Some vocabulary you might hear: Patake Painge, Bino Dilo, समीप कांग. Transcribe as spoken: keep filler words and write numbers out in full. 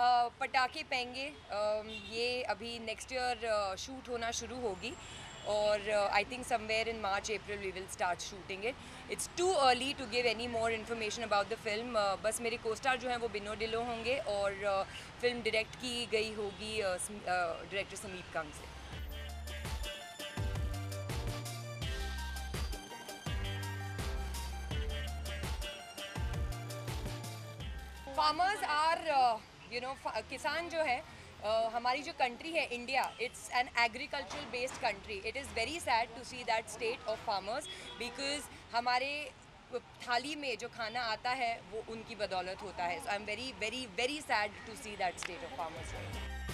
पटाखे पेंगे, ये अभी नेक्स्ट ईयर शूट होना शुरू होगी और I think somewhere in March April we will start shooting it. It's too early to give any more information about the film. बस मेरे कोस्टार जो हैं वो बिनो डिलो होंगे और uh, फिल्म डायरेक्ट की गई होगी डायरेक्टर uh, समीप कांग से। फार्मर्स आर यू नो किसान जो है Uh, हमारी जो कंट्री है India, it's an agricultural based country. It is very sad to see that state of farmers because हमारे थाली में जो खाना आता है वो उनकी बदौलत होता है। So I am very very very sad to see that state of farmers.